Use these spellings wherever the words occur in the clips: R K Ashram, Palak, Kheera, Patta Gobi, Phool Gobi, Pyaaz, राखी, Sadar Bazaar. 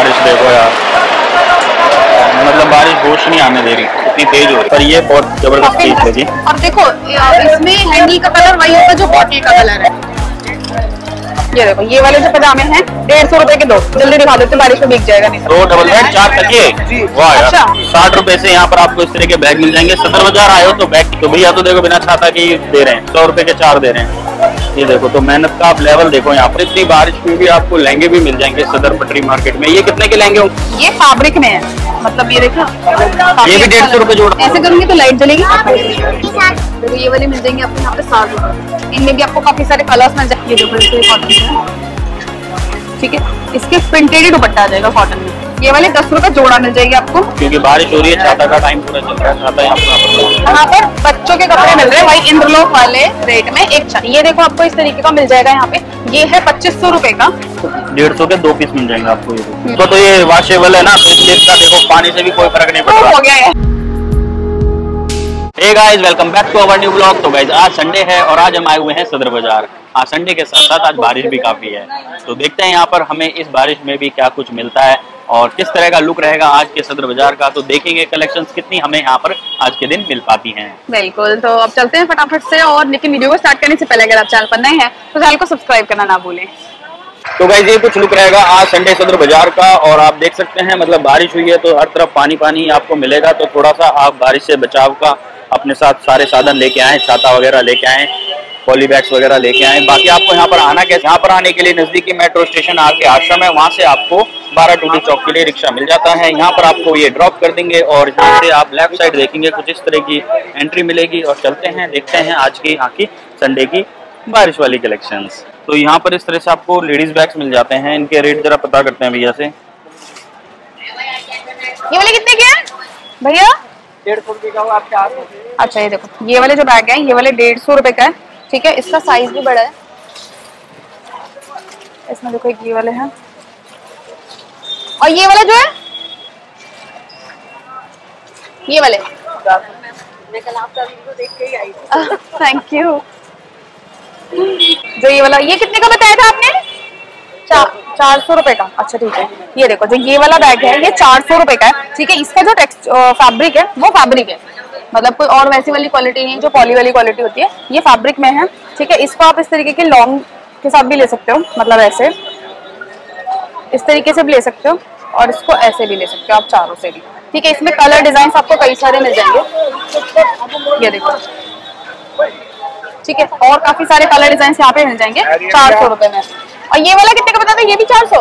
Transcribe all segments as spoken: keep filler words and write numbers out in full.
बारिश देखो यार, मतलब बारिश होश नहीं आने दे रही, इतनी तेज हो रही। पर ये बहुत जबरदस्त चीज है जी। और देखो इसमें हैंडल का कलर वही होगा जो बॉटल का कलर है। ये देखो ये वाले जो पजामे हैं डेढ़ सौ रूपये के दो, जल्दी दिखा देते बारिश में भीग जाएगा। नहीं दो डबल बेड चार तकिए, वाह यार, साठ रूपये से यहाँ पर आपको इस तरह के बैग मिल जाएंगे। सदर बाजार आए हो तो बैग तो भैया तो देखो बिना छाता के दे रहे हैं, सौ रूपये के चार दे रहे हैं। ये देखो तो मेहनत का आप लेवल देखो यहाँ पर। इतनी बारिश में भी आपको लहंगे भी मिल जाएंगे सदर पटरी मार्केट में। ये कितने के लहंगे होंगे? ये फैब्रिक में है, मतलब ये देखो ये भी डेढ़ सौ रूपये जोड़। ऐसे करूंगी तो लाइट जलेगी। तो ये वाले मिल जाएंगे आपको यहाँ पे साठ रूपये। इनमें भी आपको काफी सारे कलर्स मिल जाएंगे, ठीक है। इसके प्रिंटेड ही दुपट्टा आ जाएगा कॉटन में। ये वाले दस रुपए जोड़ा मिल जाएगी आपको, क्योंकि बारिश हो रही है, छाता का टाइम पूरा चल रहा है। छाता यहाँ पर बच्चों के कपड़े मिल रहे हैं भाई इंद्रलोक वाले रेट में एक छाता। ये देखो आपको इस तरीके का मिल जाएगा यहाँ पे। ये है पच्चीस सौ रूपये का, डेढ़ सौ के दो पीस मिल जाएंगे आपको। ये तो, तो ये वॉशेबल है ना, तो इसलिए इसका देखो पानी से भी कोई फर्क नहीं पड़ता, हो गया है। Hey guys, welcome back to our new blog. तो गाइस आज संडे है और आज हम आए हुए हैं सदर बाजार। आज संडे के साथ साथ आज बारिश भी काफी है, तो देखते हैं यहाँ पर हमें इस बारिश में भी क्या कुछ मिलता है और किस तरह का लुक रहेगा आज के सदर बाजार का। तो देखेंगे कलेक्शंस कितनी हमें यहाँ पर आज के दिन मिल पाती हैं। बिल्कुल, तो अब चलते हैं फटाफट से। और लेकिन वीडियो को स्टार्ट करने से पहले अगर आप चैनल पर नए हैं तो चैनल को सब्सक्राइब करना ना भूलें। तो गाइस ये कुछ लुक रहेगा आज संडे सदर बाजार का। और आप देख सकते हैं मतलब बारिश हुई है तो हर तरफ पानी पानी आपको मिलेगा। तो थोड़ा सा आप बारिश से बचाव का अपने साथ सारे साधन लेके आए, छाता वगैरह लेके आए, पॉली बैग्स वगैरह लेके आए। बाकी आपको यहाँ पर आना कैसे? यहाँ पर आने के लिए नजदीकी मेट्रो स्टेशन आर के आश्रम है, वहाँ से आपको बारह टूटी चौक के लिए रिक्शा मिल जाता है। यहाँ पर आपको ये ड्रॉप कर देंगे और यहाँ से आप लेफ्ट साइड देखेंगे कुछ इस तरह की एंट्री मिलेगी। और चलते हैं देखते हैं आज की यहाँ की संडे की बारिश वाली कलेक्शंस। तो यहाँ पर इस तरह से आपको लेडीज बैग्स मिल जाते हैं। इनके रेट जरा पता करते हैं भैया से। ये वाले कितने के हैं भैया? डेढ़ सौ रुपये का हुआ आपके हाथ में। अच्छा ये देखो ये वाले जो बैग है ये वाले डेढ़ सौ रुपये का है, ठीक है। इसका साइज भी बड़ा है। इसमें देखो ये वाले हैं और ये वाला जो है ये वाले। मैं कल आपका वीडियो देख के ही आई थी। Thank you. जो ये वाला ये कितने का बताया था आपने? चार सौ रुपए का। अच्छा ठीक है। ये देखो जो ये वाला बैग है ये चार सौ रुपए का है, ठीक है। इसका जो टेक्स्ट फैब्रिक है वो फैब्रिक है, मतलब कोई और वैसी वाली क्वालिटी नहीं है जो पॉली वाली क्वालिटी होती है। ये फैब्रिक में है, ठीक है। इसको आप इस तरीके के लॉन्ग के साथ भी ले सकते हो, मतलब ऐसे इस तरीके से भी ले सकते हो और इसको ऐसे भी ले सकते हो आप, चारों से भी, ठीक है। इसमें कलर डिजाइन आपको कई सारे मिल जाएंगे, ये देखो, ठीक है। और काफी सारे कलर डिजाइन यहाँ पे मिल जाएंगे चार सौ रुपए में। और ये वाला कितने का बताते हैं? ये भी चार सौ।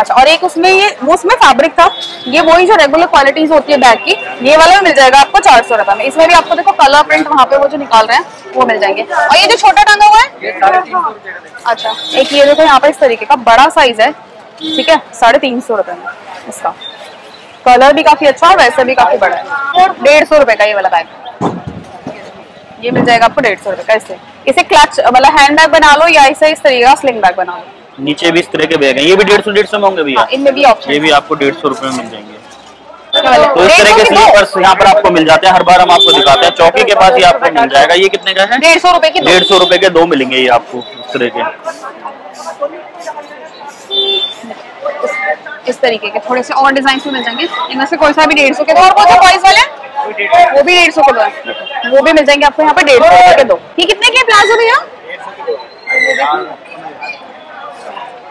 अच्छा, और एक उसमें ये वो उसमें फैब्रिक था, ये वही जो रेगुलर क्वालिटीज होती है बैग की, ये वाला भी मिल जाएगा आपको चार सौ रुपए में। इसमें भी आपको देखो कलर प्रिंट वहाँ पे वो जो निकाल रहे हैं वो मिल जाएंगे। और ये जो छोटा टांगा हुआ है, अच्छा एक ये देखो यहाँ पर इस तरीके का बड़ा साइज है, ठीक है, साढ़े तीन सौ रुपए में। इसका कलर भी काफी अच्छा और वैसे भी काफी बड़ा है। और डेढ़ सौ रुपए का ये वाला बैग, ये मिल जाएगा आपको डेढ़ सौ रुपए का। इसे इसे क्लच वाला हैंड बैग बना लो या इसे इस तरीके का स्लिंग बैग बना लो। नीचे भी इस तरह के बैग हैं, ये भी डेढ़ सौ डेढ़ सौ में होंगे भैया। इनमें भी ऑप्शन, ये भी आपको डेढ़ सौ रुपए में मिल जाएंगे। तो इस तरह के स्लीपर्स यहाँ पर आपको मिल जाते हैं, हर बार हम आपको दिखाते हैं। चौकी के पास ही आपको मिल जाएगा। ये कितने का है? डेढ़ सौ रुपए के। डेढ़ सौ रुपए के दो मिलेंगे ये आपको इस तरह के, इस तरीके के थोड़े से और डिजाइन मिल जाएंगे। इनमें से कोई सा भी डेढ़ सौ के दो। और वो बॉयज वाले वो भी डेढ़ सौ के दो, वो भी मिल जाएंगे आपको यहाँ पर डेढ़ सौ रुपए के दो। ये कितने के प्लाजो भैया?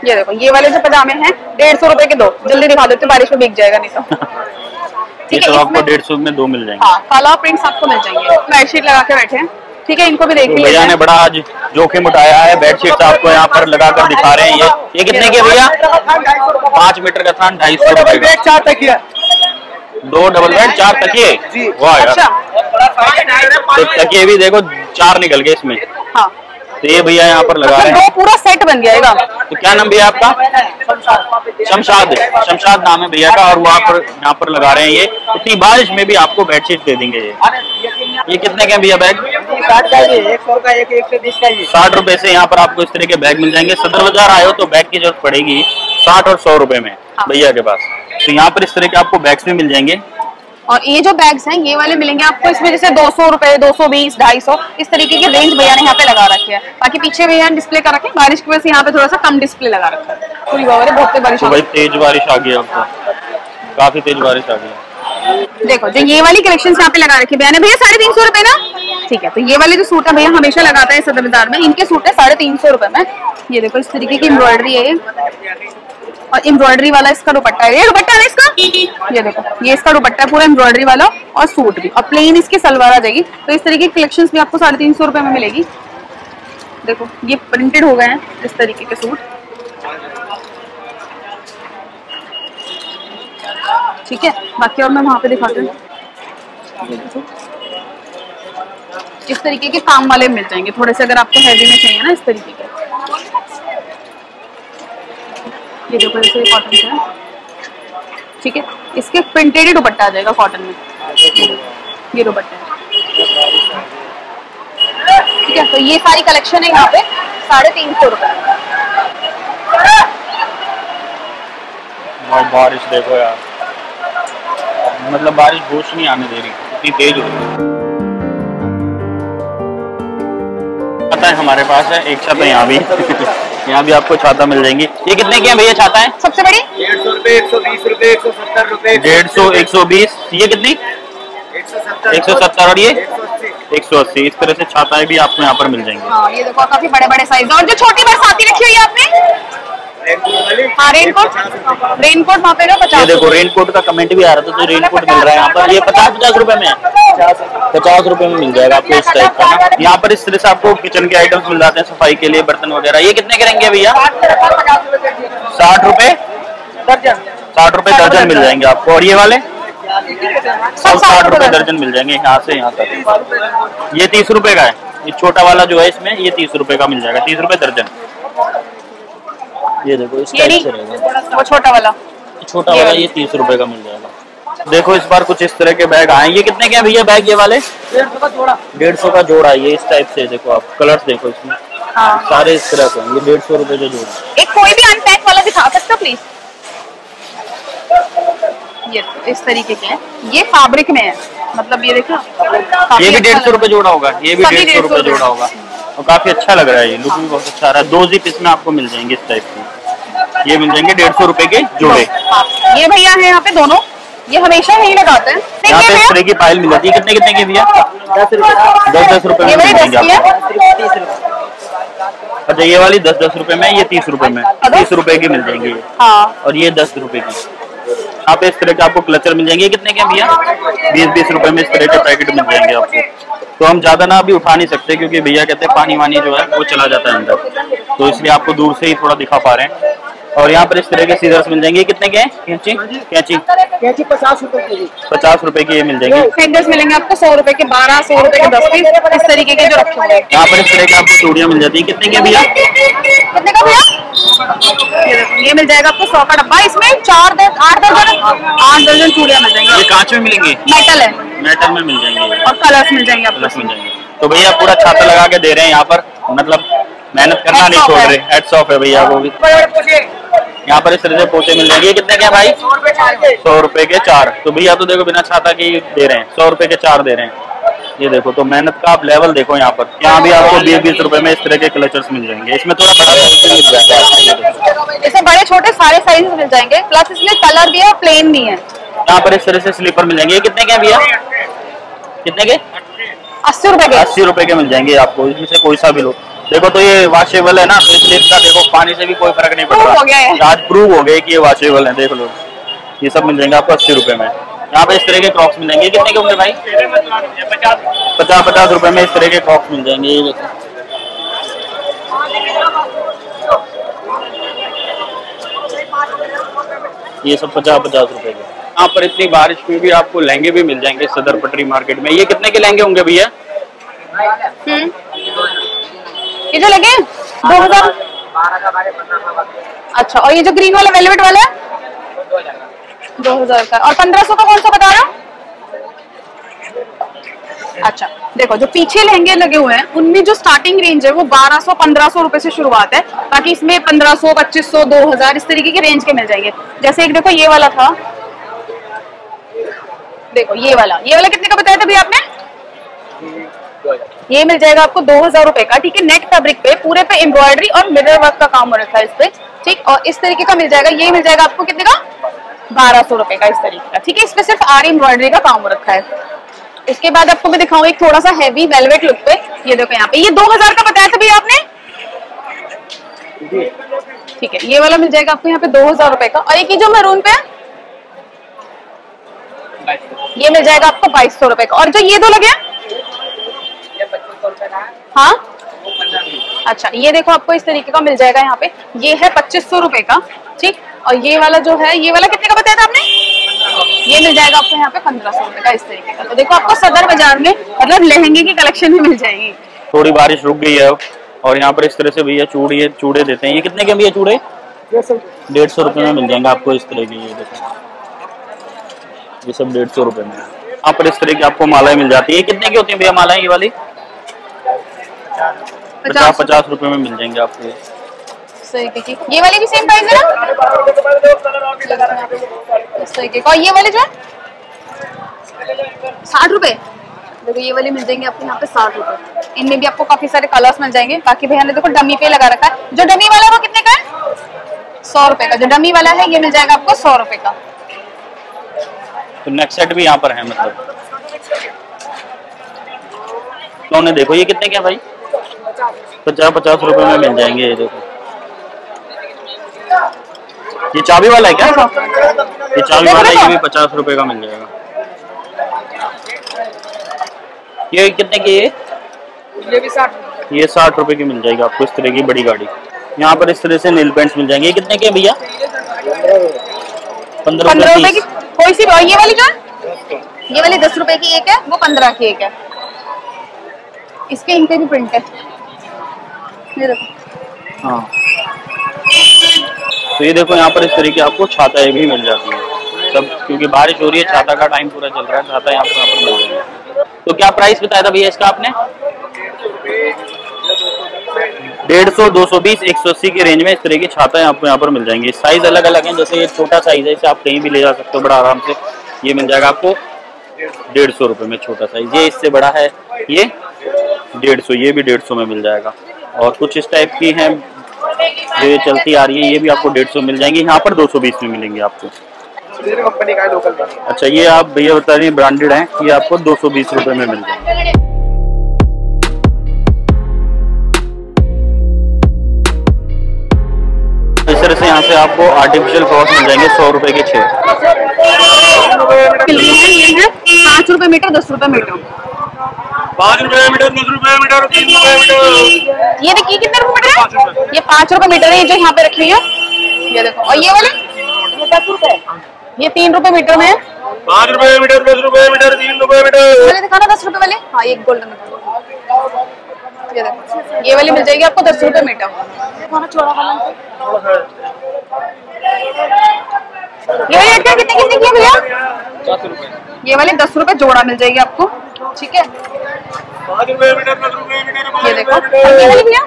ये देखो ये वाले जो पजामे हैं डेढ़ सौ रुपए के दो, जल्दी दिखा देते बारिश में भीग जाएगा नहीं तो। ठीक है, आपको डेढ़ सौ में दो मिल जाएंगे। हाँ, कलर प्रिंट्स आपको मिल जाएंगे। बेडशीट लगा के बैठे हैं, ठीक है, इनको भी देख लीजिए। भैया ने बड़ा आज जोखिम उठाया है, बेडशीट आपको यहाँ पर लगा कर दिखा रहे हैं। ये ये कितने के भैया? पाँच मीटर का थान ढाई सौ रुपए का। चार तकिया, दो डबल बेड चार तकिए, वाह यार। तो तकिए भी देखो चार निकल गए इसमें। हाँ, तो ये भैया यहाँ पर लगा रहे हैं, पूरा सेट बन जाएगा। तो क्या नाम भैया आपका? शमशाद। शमशाद नाम है भैया का और वो आप यहाँ पर लगा रहे हैं। ये इतनी बारिश में भी आपको बेडशीट दे देंगे। ये ये कितने के भैया बैग? साठ रुपए से यहाँ पर आपको इस तरह के बैग मिल जाएंगे। सदर बाजार आए हो तो बैग की जरूरत पड़ेगी साठ और सौ रुपए में भैया के पास। तो यहाँ पर इस तरह के आपको बैग्स भी मिल जाएंगे। और ये जो बैग्स हैं ये वाले मिलेंगे आपको, इसमें जैसे दो सौ रुपए, दो सौ बीस, ढाई सौ, इस तरीके की रेंज भैया ने यहाँ पे लगा रखी है। बाकी पीछे भैया डिस्प्ले का रखे, बारिश की वजह से यहाँ पे थोड़ा सा कम डिस्प्ले लगा रखा है। बहुत तेज बारिश आ गई, काफी तेज बारिश आ गई। देखो जो ये वाली कलेक्शंस यहाँ पे लगा रखी है भैया साढ़े तीन सौ रुपए ना, ठीक है। तो ये वाले जो सूट है भैया हमेशा लगाता है सदर बाजार में, इनके सूट है साढ़े तीन सौ रुपए में। ये देखो इस तरीके की एम्ब्रॉयडरी है और एम्ब्रॉयडरी वाला इसका दुपट्टा है, ये दुपट्टा है इसका, ये देखो ये इसका दुपट्टा है पूरा एम्ब्रॉयडरी वाला और सूट भी, और प्लेन इसकी सलवार आ जाएगी। तो इस तरीके की कलेक्शन भी आपको साढ़े तीन सौ रुपए में मिलेगी। देखो ये प्रिंटेड हो गए हैं इस तरीके के सूट, ठीक है। बाकी और मैं वहाँ पे दिखाती हूँ, इस तरीके के काम वाले मिल जाएंगे थोड़े से, अगर आपको हैवी में चाहिए ना इस तरीके के। ये देखो ऐसे कॉटन से, ठीक है, इसके प्रिंटेड ही दुपट्टा आ जाएगा कॉटन में, ये दुपट्टा है, ठीक है। तो ये सारी कलेक्शन है यहाँ पे साढ़े तीन सौ रुपये। बारिश देखो यार, मतलब बारिश होश नहीं आने दे रही, इतनी तेज हो रही है। पता है हमारे पास है एक छाता, यहाँ भी यहाँ भी आपको छाता मिल जाएंगी। ये कितने की है भैया छाता है सबसे बड़ी? डेढ़ सौ रुपए, एक सौ बीस रुपए, एक सौ सत्तर रुपए, डेढ़ सौ, एक सौ बीस। ये कितनी? एक सौ सत्तर और ये एक सौ अस्सी। इस तरह से छाताएं भी आपको यहाँ पर मिल जाएंगी। ये देखो काफी बड़े बड़े साइज, और जो छोटी बरसाती रखी हुई है आपने हाँ रेनकोट, रेनकोट वहाँ पे पचास। ये देखो रेनकोट का कमेंट भी आ रहा था, तो रेनकोट मिल रहा है यहाँ पर, ये पचास पचास रुपए में है, पचास रुपए में मिल जाएगा आपको इस टाइप का। यहाँ पर इस तरह से आपको किचन के आइटम्स मिल जाते हैं, सफाई के लिए बर्तन वगैरह। ये कितने के रहेंगे भैया? साठ रुपए दर्जन, साठ रुपए दर्जन मिल जाएंगे आपको। और ये वाले सब साठ रुपए दर्जन मिल जाएंगे यहाँ से यहाँ तक। ये तीस रुपए का है, ये छोटा वाला जो है इसमें, ये तीस रुपए का मिल जाएगा, तीस रुपए दर्जन। ये देखो इस टाइप से रहेगा, वो छोटा वाला छोटा वाला ये तीस रुपए का मिल जाएगा। देखो इस बार कुछ इस तरह के बैग आए। ये कितने के हैं भैया बैग? ये वाले डेढ़ सौ का जोड़ा, डेढ़ सौ का जोड़ा। ये इस टाइप से देखो आप कलर्स देखो इसमें, हाँ। सारे इस तरह के, ये डेढ़ सौ रुपए का जोड़ा। एक कोई भी अनपैक वाला दिखा सकते हो प्लीज? ये इस तरीके के हैं, ये फैब्रिक में है, मतलब ये देखो ये भी डेढ़ सौ रुपए जोड़ा होगा, ये भी डेढ़ सौ रुपए जोड़ा होगा। और काफी अच्छा लग रहा है, ये लुक भी बहुत अच्छा आ रहा है। दो जीप इसमें आपको मिल जाएंगे इस टाइप के, ये मिल जाएंगे डेढ़ सौ रुपए के जोड़े। ये भैया है यहाँ पे दोनों, ये हमेशा यही लगाते हैं। यहाँ पे इस तरह की पायल मिल जाती है। कितने कितने की भैया? दस रुपए, दस दस रुपए में मिल जाएंगे आपको। अच्छा ये वाली दस दस रुपए में, ये तीस रुपए में, तीस रुपए की मिल जाएंगी, और ये दस रुपए की। आप इस तरह के आपको क्लचर मिल जाएंगे। कितने के भैया? बीस बीस रुपए में इस तरह के पैकेट मिल जाएंगे आपको। तो हम ज्यादा ना अभी उठा नहीं सकते क्योंकि भैया कहते हैं पानी वानी जो है वो चला जाता है अंदर, तो इसलिए आपको दूर से ही थोड़ा दिखा पा रहे हैं। और यहाँ पर इस तरह के सीजर्स मिल जाएंगे। कितने के हैं? कैंची, कैंची कैंची पचास रुपए की, पचास रुपए की ये मिल जाएंगे। फेंगर्स मिलेंगे आपको सौ रुपए के, बारह सौ रुपए के दस पीस इस तरीके के जो रखे हुए हैं। यहाँ पर इस तरह के आपको चूड़ियाँ मिल जाती है। कितने के भैया? कितने का भैया? ये मिल जाएगा आपको सौ का डब्बा, इसमें चार दस आठ दर्जन आठ दर्जन चूड़ियाँ मिल जाएंगी। ये कांच में मिलेंगी, मेटल है, मेटल में मिल जाएंगे, और कलर्स मिल जाएंगे, कलर्स मिल जाएंगे। तो भैया पूरा छाता लगा के दे रहे हैं यहाँ पर, मतलब मेहनत करना नहीं छोड़ रहे, हेड्स ऑफ है भैया को भी। यहाँ पर इस तरह से पोचे मिल जाएंगे। कितने के भाई? सौ रुपए के चार। तो भैया तो देखो बिना छाता के दे रहे हैं, सौ रुपए के चार दे रहे हैं। ये देखो तो मेहनत का आप लेवल देखो यहाँ पर। यहाँ भी आपको बीस बीस रुपए में इस तरह के क्लचर्स मिल जाएंगे। इसमें थोड़ा बड़ा, इसमें बड़े छोटे सारे साइज मिल जाएंगे, प्लस इसमें कलर भी है, प्लेन भी है। यहाँ पर इस तरह से स्लीपर मिल जाएंगे। कितने के भैया? कितने के? अस्सी रुपए के, अस्सी रुपए के मिल जाएंगे आपको, इसमें से कोई सा भी लो। देखो तो ये वाशेबल है ना, तो इसलिए इसका देखो पानी से भी कोई फर्क नहीं पड़ रहा, आज प्रूव हो गया कि ये वाशेबल है। देख लो ये सब मिल जाएंगे आपको अस्सी रुपए में। यहाँ पे इस तरह के क्रॉक्स मिल जाएंगे। कितने के होंगे भाई? पचास पचास रुपए में इस तरह के क्रॉक्स मिल जाएंगे। ये देखो ये सब पचास पचास रुपए के। यहाँ पर इतनी बारिश में भी आपको लहंगे भी मिल जाएंगे सदर पटरी मार्केट में। ये कितने के लहंगे होंगे भैया? ये जो लगे दो हजार। अच्छा, और ये जो ग्रीन वाला वेलवेट वाला दो हजार का, और पंद्रह सौ का कौन सा बता रहा? अच्छा देखो जो पीछे लहंगे लगे हुए हैं उनमें जो स्टार्टिंग रेंज है वो बारह सौ पंद्रह सौ रुपए से शुरुआत है, बाकी इसमें पंद्रह सौ पच्चीस सौ दो हजार इस तरीके की रेंज के मिल जाएंगे। जैसे एक देखो ये वाला था, देखो ये वाला, ये वाला कितने का बताया था भैया आपने? ये मिल जाएगा आपको दो हजार रुपए का, ठीक है। नेट फैब्रिक पे पूरे पे एम्ब्रॉयडरी और मिरर वर्क का काम हो रखा है इस पे, ठीक। और इस तरीके का मिल जाएगा, ये मिल जाएगा आपको कितने का, बारह सौ रुपए का इस तरीके का, ठीक है। इसमें सिर्फ आरी एम्ब्रॉयडरी का काम रखा है। उसके बाद आपको मैं दिखाऊं एक थोड़ा सा हैवी वेलवेट लुक पे, ये देखो यहाँ पे, ये दो हजार का बताया था भैया आपने, ठीक है। ये वाला मिल जाएगा आपको यहाँ पे दो हजार रुपए का। और एक ही जो मैरून पे है ये मिल जाएगा आपको बाईस सौ रुपए का। और जो ये दो लगे हाँ, अच्छा ये देखो आपको इस तरीके का मिल जाएगा यहाँ पे, ये है पच्चीस सौ रुपए का, ठीक। और ये वाला जो है, ये वाला कितने का बताया था आपने, ये मिल जाएगा आपको यहाँ पे पंद्रह सौ रुपए का इस तरीके का। तो देखो आपको सदर बाजार में मतलब लहंगे की कलेक्शन भी मिल जाएगी। थोड़ी बारिश रुक गई है और यहाँ पर इस तरह से भैया चूड़िए चूड़े देते हैं। ये कितने के भैया चूड़े, डेढ़ सौ रुपए में मिल जाएंगे आपको इस तरह के। ये देखो ये सब डेढ़ सौ रुपए में। यहाँ पर इस तरह की आपको मालाएं मिल जाती है। ये कितने की होती है भैया मालाएं, ये वाली पचास पचास रुपए में मिल जाएंगे आपको। ये वाली भी सेम प्राइस है ना। और ये वाले जो साठ रुपए, देखो ये वाले मिल जाएंगे आपको यहाँ पे साठ रुपए। इनमें भी आपको काफी सारे कलर्स मिल जाएंगे। बाकी भैया ने देखो डमी पे लगा रखा है। जो डमी वाला है वो कितने का है, सौ रुपए का। जो डमी वाला है ये मिल जाएगा आपको सौ रुपए का। तो नेक्स्ट सेट भी यहाँ पर है, मतलब तो ने देखो ये कितने के हैं भाई, पचास पचास रुपए में मिल जाएंगे। ये देखो ये चाबी वाला है क्या, ये चाबी वाला ये भी पचास रुपए का मिल जाएगा। ये कितने की है, ये भी साठ, ये साठ रुपए की मिल जाएगी आपको इस तरह की बड़ी गाड़ी। यहाँ पर इस तरह से नील पेंट्स मिल जाएंगे। ये कितने के भैया, पंद्रह रुपए की कोई सी। और ये वाली जो है, ये वाली दस रुपए की एक है, वो पंद्रह की एक है। इसके इनके भी प्रिंट है, ये देखो हाँ। तो ये देखो यहाँ पर इस तरीके आपको छाताएं भी मिल जाती है सब, क्योंकि बारिश हो रही है, छाता का टाइम पूरा चल रहा है, छाता यहाँ पर मिल जाएगी। तो क्या प्राइस बताया था भैया इसका आपने, डेढ़ सौ दो सौ बीस एक सौ अस्सी के रेंज में इस तरह की छाताएं आपको यहाँ पर मिल जाएंगी। साइज अलग अलग हैं, जैसे ये छोटा साइज है, इसे आप कहीं भी ले जा सकते हो बड़ा आराम से। ये मिल जाएगा आपको डेढ़ सौ रुपये में छोटा साइज, ये इससे बड़ा है ये डेढ़ सौ, ये भी डेढ़ सौ में मिल जाएगा। और कुछ इस टाइप की हैं जो ये चलती आ रही है, ये भी आपको डेढ़ सौ मिल जाएंगी। यहाँ पर दो सौ बीस में मिलेंगी आपको। अच्छा ये आप भैया बता रहे हैं ब्रांडेड हैं, ये आपको दो सौ बीस रुपये में मिल जाएंगे। से यहाँ से आपको आर्टिफिशियल फ्रॉक मिल जाएंगे सौ रुपए के छह, पाँच रुपए मीटर, दस रुपए मीटर, पाँच रुपए मीटर, दस रुपए मीटर, तीन रुपए मीटर। ये देखिए कितने रुपए मीटर है, ये पाँच रुपए मीटर है जो यहाँ पे रखी है, ये देखो। और ये वाले दस रुपए, ये तीन रुपए मीटर में, पाँच रुपए मीटर, दस रुपए मीटर, तीन रुपए मीटर। वाले दिखाना दस रुपए वाले, हाँ ये गोल्डन, ये वाली मिल जाएगी आपको दस रुपए मीटर। ये वाली अटका कितने कितने की है भैया, ये वाली दस रुपए जोड़ा मिल जाएगी आपको, ठीक है। ये देखो ये वाली भैया,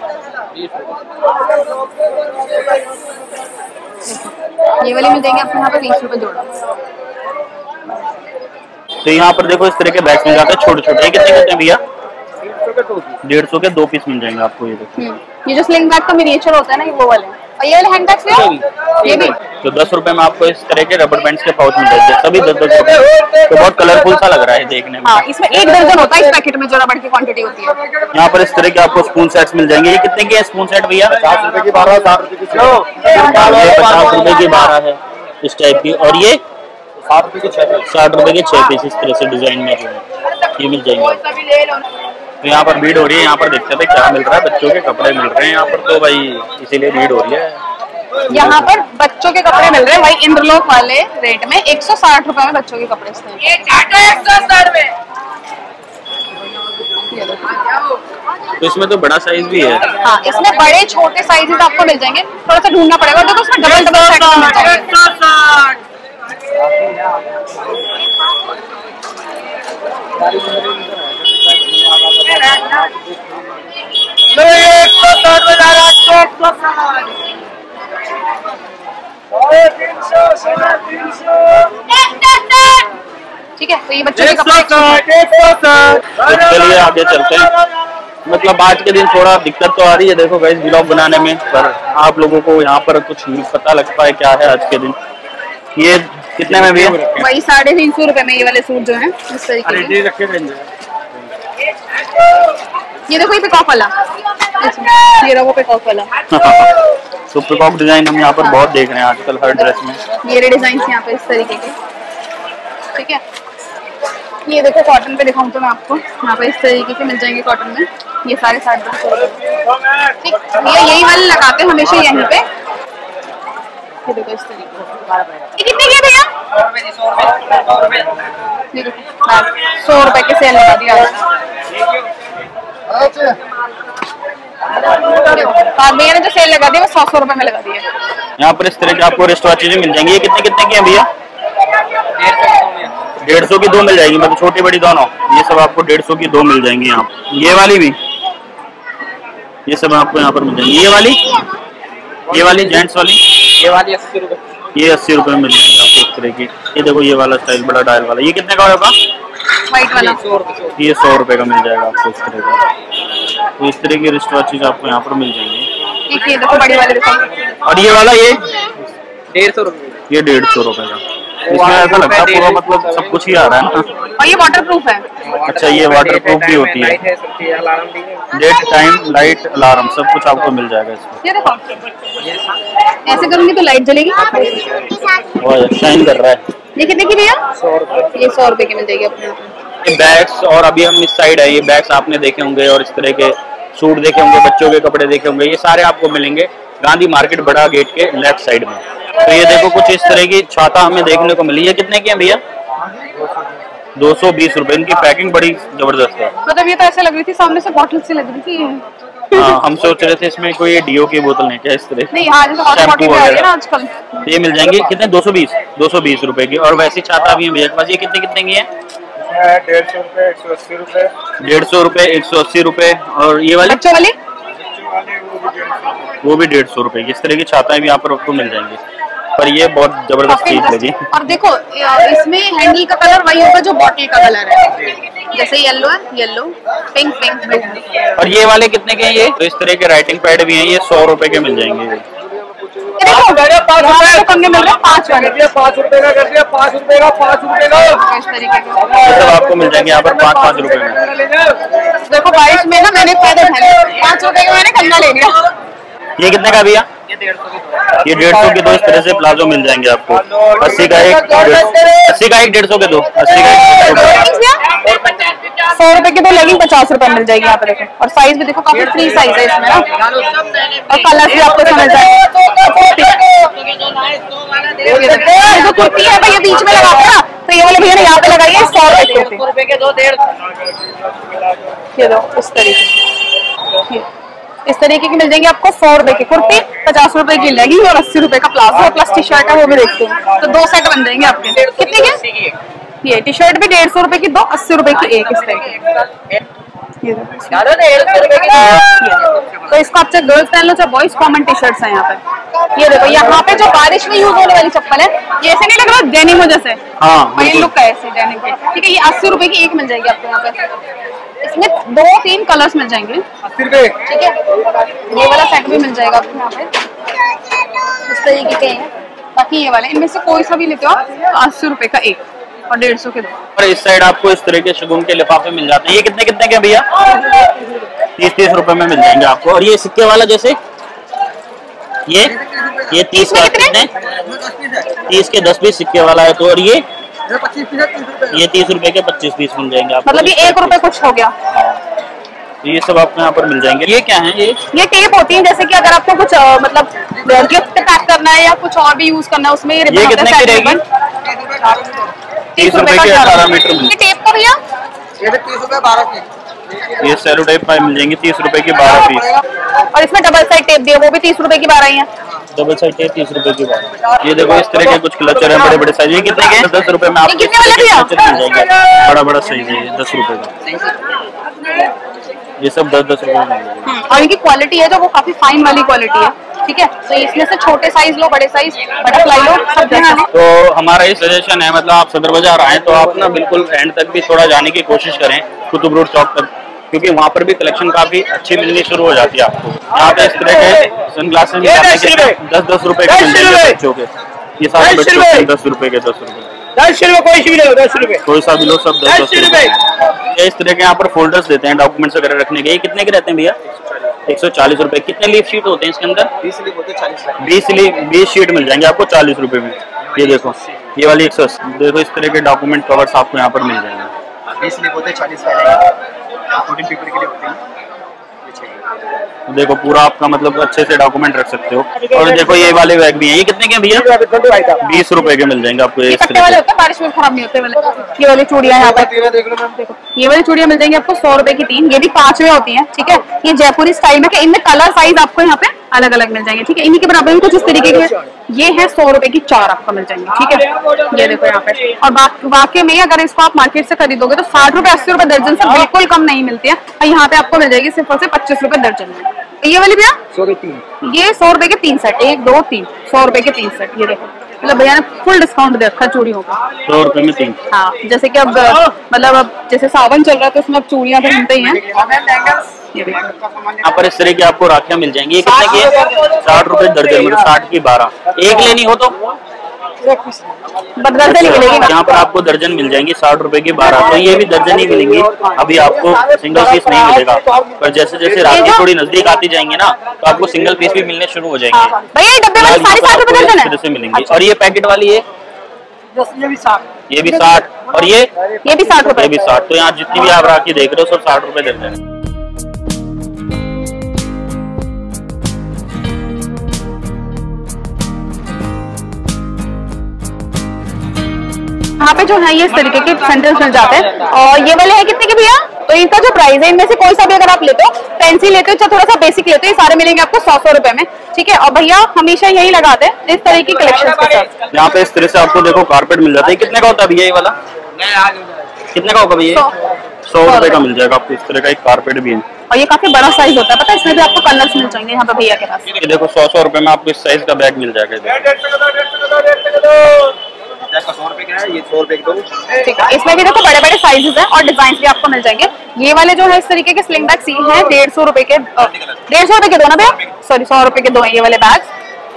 ये वाली मिल जाएगी आपको यहाँ पे बीस रुपए जोड़ा। तो यहाँ पर देखो इस तरह के बैग्स मिल जाते हैं छोटे छोटे, कितने कितने हैं भैया, डेढ़ सौ के दो पीस मिल जाएंगे आपको। ये देखो ये जो स्लिंग बैग का मिनिएचर होता है ना, ये वो वाले। और ये वाले हैंड बैग्स में ये भी तो दस रुपए में आपको इस तरह के रबर बैंड्स के पाउच मिल जाएंगे, सभी दस दस रुपए। तो बहुत कलरफुल सा लग रहा है देखने में। हाँ, इसमें एक दर्जन होता है इस पैकेट में जो रबड़ की क्वांटिटी होती है। यहाँ पर इस तरह के आपको स्पून सेट्स मिल जाएंगे। ये कितने के स्पून सेट भैया, पचास रुपए की बारह, पचास रुपए की बारह है इस टाइप की। और ये साठ रुपए के छह, साठ रुपए के छह पीस इस तरह से डिजाइन में ये मिल जाएंगे। तो यहाँ पर भीड़ हो रही है, यहाँ पर देखते थे क्या मिल रहा है, बच्चों के कपड़े मिल रहे हैं यहाँ पर, तो भाई इसीलिए भीड़ हो रही है। यहाँ पर बच्चों के कपड़े मिल रहे हैं भाई इंद्रलोक वाले रेट में, एक सौ साठ रुपए में बच्चों के कपड़े। ये तो इसमें तो बड़ा साइज भी है हाँ, इसमें बड़े छोटे साइजेस आपको मिल जाएंगे, थोड़ा सा ढूंढना पड़ेगा। देखो उसमें डबल डबल ठीक है। तो ये बच्चों के कपड़े, चलिए आगे चलते हैं। मतलब आज के दिन थोड़ा दिक्कत तो आ रही है देखो गाइस ब्लॉग बनाने में, पर आप लोगों को यहाँ पर कुछ पता लग पाए क्या है आज के दिन। ये कितने में भी है? वही साढ़े तीन सौ रूपये में ये वाले सूट जो है इस तरीके के। ये देखो ये पिकॉक वाला, ये देखो पिकॉक वाला। तो पिकॉक डिजाइन हम यहाँ पर बहुत देख रहे हैं आजकल हर ड्रेस में, ये डिजाइन यहाँ पे इस तरीके के। ठीक है, ये देखो कॉटन पे दिखाऊं तो मैं आपको, यहाँ पे इस तरीके के मिल जाएंगे कॉटन में, ये सारे साठ ठीक। ये यही वाले लगाते हैं हमेशा यहीं पे। ये देखो इस तरीके, ये कितने के भैया? सौ रुपए के सेल लगा दिया। भैया ने जो सेल लगा दी वो सौ सौ रुपए में लगा दिया। यहाँ पर इस तरह के आपको रिस्ट वॉचेज मिल जाएंगी। ये कितने कितने के हैं भैया? डेढ़ सौ की दो मिल जाएगी, मतलब छोटी बड़ी दोनों। ये सब आपको डेढ़ सौ की दो मिल जाएंगी यहाँ, ये वाली भी, ये सब आपको यहाँ पर मिल जाएंगी। ये वाली, ये वाली जेंट्स वाली, ये वाली अस्सी रुपये, ये अस्सी रुपये में मिल जाएगी आपको इस तरह की। ये देखो ये वाला स्टाइल बड़ा डायल वाला, ये कितने का होगा? वाइट वाला ये सौ रुपये का मिल जाएगा आपको इस तरह का। तो इस तरह की रिस्ट वॉचेज आपको यहाँ पर मिल जाएंगी। और ये वाला ये डेढ़ सौ रुपये, ये डेढ़ सौ रुपये का। इसमें ऐसा लगता है पूरा मतलब सब कुछ ही आ रहा है ना। और ये वाटर प्रूफ है। अच्छा, ये वाटर प्रूफ भी होती है, डेट टाइम लाइट अलार्म सब कुछ आपको मिल जाएगा इसमें। ये देखो ऐसे करूंगी तो लाइट जलेगी, शाइन कर रहा है। देखिए देखिए भैया सौ रुपए, ये सौ रुपए की मिल जाएगी अपने। बैग्स, और अभी हम इस साइड है, ये बैग्स आपने देखे होंगे और इस तरह के सूट देखे होंगे, बच्चों के कपड़े देखे होंगे, ये सारे आपको मिलेंगे गांधी मार्केट बड़ा गेट के लेफ्ट साइड में। तो ये देखो कुछ इस तरह की छाता हमें देखने को मिली है। कितने की है भैया? दो सौ बीस रूपए। इनकी पैकिंग बड़ी जबरदस्त है, मतलब ये तो ऐसे लग रही थी सामने से बॉटल से लग रही थी। हाँ, हम सोच रहे थे इसमें कोई डीओ की बोतल नहीं क्या इस तरह नहीं। हाँ, शैम्पू वगैरह आजकल ये मिल जाएंगे। कितने? दो सौ बीस दो सौ बीस रूपए की। और वैसी छाता भी है भैया के पास। ये कितने कितने की है? डेढ़ सौ रूपये, एक सौ अस्सी रूपए, डेढ़ सौ रूपये, एक सौ अस्सी रूपए। और ये वाले वाले वो भी डेढ़ सौ रूपये की। इस तरह की छाताएं भी यहाँ पर आपको मिल जाएंगी, पर ये बहुत जबरदस्त चीज है जी। और देखो इसमें हैंडल का कलर वही होगा जो बॉटल का कलर है, जैसे येलो है, येलो, पिंक पिंक, ब्लू। और ये वाले कितने के हैं? ये तो इस तरह के राइटिंग पैड भी हैं, ये सौ रुपए के मिल जाएंगे। पाँच रुपए, पाँच रुपए का कर दिया, पाँच रुपए का, पाँच रुपए का इस तरीके का आपको मिल जाएंगे यहाँ पर पाँच पाँच रुपए में। देखो बारिश में ना मैंने पैदल पाँच रुपए का मैंने कंधा ले लिया। ये कितने का भैया? ये डेढ़ सौ के दो इस तरह से प्लाजो मिल जाएंगे आपको। अस्सी का एक, अस्सी का एक, डेढ़ सौ के दो, अस्सी का। सौ रुपए के दो लेगिंग पचास रुपए मिल जाएगी यहाँ पे। देखो और साइज भी देखो काफी फ्री साइज है इसमें ना, और कलर भी आपको समझ आएगा। जो कुर्ती है भैया बीच में लगाते हैं ना, तो ये वाले भैया ने यहाँ पे लगाई है सौ रुपए के दो, डेढ़ दो इस तरीके इस तरीके की मिल जाएंगी आपको। सौ रुपए की कुर्ती, पचास रुपए की लेगिंग और अस्सी रुपए का प्लाजो प्लस टी शर्ट है वो भी देखते हैं, तो दो सेट बन जाएंगे आपके। कितने के? ये टी शर्ट भी डेढ़ सौ रुपए की दो, अस्सी रुपए की एक इस तरीके। तो इसको आप चाहे गर्ल्स पहन लो चाहे बॉयज, कॉमन टी शर्ट्स है यहाँ पे। ये देखो यहाँ पे जो बारिश में यूज होने वाली चप्पल है, ये ऐसे नहीं लग रहा डेनिम जैसे, हाँ ये लुक है ऐसे डेनिम के। ठीक है, ये अस्सी रुपए की एक मिल जाएगी आपको यहाँ पे। इसमें दो तीन कलर्स मिल जाएंगे अस्सी रुपए। ठीक है, ये वाला सेट भी मिल जाएगा आपको यहाँ पे, इस तरीके के हैं बाकी ये वाले। इनमें से कोई सा भी लेते हो तो अस्सी रुपए का एक और डेढ़ सौ के दो। और इस साइड आपको इस तरह के शगुन के लिफाफे मिल जाते हैं। ये कितने कितने के भैया? तीस तीस रुपए में मिल जाएंगे आपको। और ये सिक्के वाला जैसे ये ये तीस का कितने? तीस के दस बीस सिक्के वाला है। तो और ये ये तीस रुपए के पच्चीस पीस मिल जाएंगे आपको, मतलब ये एक रुपए कुछ हो गया। ये सब आपको यहाँ पर मिल जाएंगे। ये क्या है? ये ये टेप होती है, जैसे कि अगर आपको कुछ आ, मतलब गिफ्ट पैक करना है या कुछ और भी यूज करना है उसमें। ये कितने की रहेगी? तीस रुपए के बारह मीटर। ये टेप का भैया? ये तो तीस रुपए बारह के। ये सेलो टेप मिल जाएंगे तीस रुपए की बारह पीस। और इसमें डबल साइड टेप दिया वो भी तीस रुपए की बारह ही है। डबल साइड है तीस रुपए की बात। ये देखो इस तरह के कुछ क्लचर हैं बड़े बड़े साइज। ये कितने के? दस रुपए में आपको बड़ा बड़ा साइज है, दस रुपए का। ये सब दस दस रुपए में। और इनकी क्वालिटी है जो वो काफी फाइन वाली क्वालिटी है। ठीक है, तो इसमें से छोटे साइज लो, बड़े साइज, बटरफ्लाई लो, सब देखा। तो हमारा ये सजेशन है, मतलब आप सदर बाजार आए तो आप ना बिल्कुल एंड तक भी थोड़ा जाने की कोशिश करें, कुतुब रोड चौक तक, क्योंकि वहाँ पर भी कलेक्शन काफी अच्छी मिलनी शुरू हो जाती है आपको। यहाँ पे इस तरह के सन ग्लासेज दस दस रुपए के मिलते हैं बच्चों के, ये सारे बच्चों दस रुपए के दस रुपए दस रुपए दस रुपए कोई सा भी लो, सब दस दस रुपए। इस तरह के यहाँ पर फोल्डर्स देते हैं डॉक्यूमेंट्स वगैरह रखने के। कितने के रहते हैं भैया? एक सौ चालीस रुपए। कितने लीफ शीट होते हैं इसके अंदर? बीस लीफ होते हैं, चालीस। बीस लीफ बीस शीट मिल जाएंगे आपको चालीस रुपए में। ये देखो ये वाली एक सौ देखो, इस तरह के डॉक्यूमेंट कवर्स आपको यहाँ पर मिल जाएंगे। बीस लीफ होते हैं, चालीस फोटो पेपर के लिए होते हैं। देखो पूरा आपका मतलब अच्छे से डॉक्यूमेंट रख सकते हो। और देखो ये वाले बैग भी हैं, ये कितने के भैया? बीस रुपए के मिल जाएंगे आपको। ये पत्ते वाले होते हैं, बारिश में खराब नहीं होते वाले। ये वाली चूड़ियाँ यहाँ पर देख लो मैम, देखो ये वाली चूड़ियाँ मिल जाएंगी आपको सौ रुपए की तीन। ये भी पांच में होती है, ठीक है। ये जयपुरी स्टाइल में, इनमें कलर साइज आपको यहाँ पे अलग अलग मिल जाएंगे, ठीक है। इन्हीं के बराबर कुछ इस तरीके के ये है, सौ रुपए की चार आपको मिल जाएंगे, ठीक है। ये देखो यहाँ पे। और वाकई में अगर इसको आप मार्केट से खरीदोगे तो साठ रुपए अस्सी रुपए दर्जन से बिल्कुल कम नहीं मिलती है, और यहाँ पे आपको मिल जाएगी सिर्फ और सिर्फ पच्चीस रुपए दर्जन में। ये वाली भैया ये सौ रुपए के तीन सेट, एक दो तीन, सौ रुपए के तीन सेट। ये देखो मतलब भैया ने फुल डिस्काउंट दे रखा चूड़ियों का, सौ रुपए में तीन। हाँ जैसे कि अब मतलब अब जैसे सावन चल रहा है तो उसमें अब चूड़ियाँ तो मिलते ही हैं। यहाँ पर इस तरह की आपको राखियाँ मिल जाएंगी। ये कितने की है? साठ रुपए दर्जन, मतलब साठ की बारह। एक लेनी हो तो यहाँ पर आपको दर्जन मिल जाएंगी साठ रुपए की बारह। तो ये भी दर्जन ही मिलेंगी, अभी आपको सिंगल पीस नहीं मिलेगा। पर जैसे जैसे राखी थोड़ी नजदीक आती जाएंगी ना तो आपको सिंगल पीस भी मिलने शुरू हो जाएंगे, मिलेंगी। और ये पैकेट वाली है, ये भी साठ, और ये ये भी साठ रुपए, ये भी साठ। तो यहाँ जितनी भी आप राखी देख रहे हो सब साठ रुपए दर्जन है। यहाँ पे जो है ये इस तरीके के सेंटर्स मिल जाते हैं। और ये वाले हैं कितने के भैया? तो इनका जो प्राइस है, इनमें से कोई सा भी अगर आप लेते हो, फैंसी लेते हो, थोड़ा सा बेसिक लेते हो, ये सारे मिलेंगे आपको सौ सौ रुपए में, ठीक है। और भैया हमेशा यही लगाते हैं इस तरह की कलेक्शंस के साथ। यहाँ पे इस तरह से आपको देखो कारपेट मिल जाता है। कितने का होता है भैया ये वाला? कितने का होगा भैया? सौ रुपए का मिल जाएगा आपको। इस तरह का एक कारपेट भी है और ये काफी बड़ा साइज होता है, पता है। इसमें भी आपको कलर्स मिल जाएंगे यहाँ पे भैया के पास। ये देखो सौ सौ रुपए में आपको इस साइज का बैग मिल जाएगा। सौ रुपए का है ये, सौ रुपए का, ठीक है। इसमें भी देखो बड़े बड़े साइजेस हैं और डिजाइन भी आपको मिल जाएंगे। ये वाले जो है इस तरीके के स्लिंग बैग सी है, डेढ़ सौ रुपए के, डेढ़ सौ रुपए के दो ना भैया, सॉरी सौ रुपए के दो है ये वाले बैग,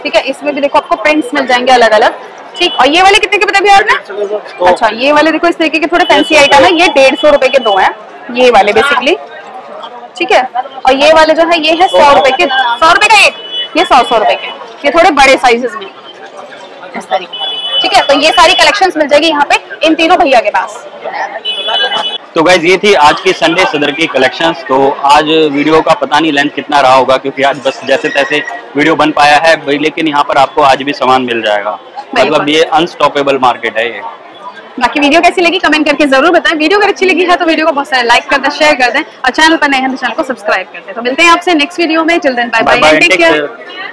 ठीक है। इसमें भी देखो आपको प्रिंट्स मिल जाएंगे अलग अलग, ठीक। और ये वाले कितने के बताए भैया आपने? अच्छा ये वाले देखो इस तरीके के थोड़े फैंसी आइटम है, ये डेढ़ सौ रुपए के दो है ये वाले बेसिकली, ठीक है। और ये वाले जो है ये है सौ रुपए के, सौ रुपए का एक, ये सौ सौ रुपए के, ये थोड़े बड़े साइजेस में इस तरीके, ठीक है। तो ये सारी कलेक्शंस मिल जाएगी यहाँ पे इन तीनों भैया के पास। तो गाइज ये थी आज की संडे सदर की कलेक्शंस। तो आज वीडियो का पता नहीं लेंथ कितना रहा होगा, क्योंकि आज बस जैसे तैसे वीडियो बन पाया है, लेकिन यहाँ पर आपको आज भी सामान मिल जाएगा। मतलब ये अनस्टॉपेबल मार्केट है ये। बाकी वीडियो कैसी लगी कमेंट करके जरूर बताएं। वीडियो अगर अच्छी लगी है तो वीडियो को बहुत सारे लाइक कर दें, शेयर कर दें, और चैनल पर नए हैं तो चैनल को सब्सक्राइब कर दें। तो मिलते हैं आपसे नेक्स्ट वीडियो में। Children bye bye, take care.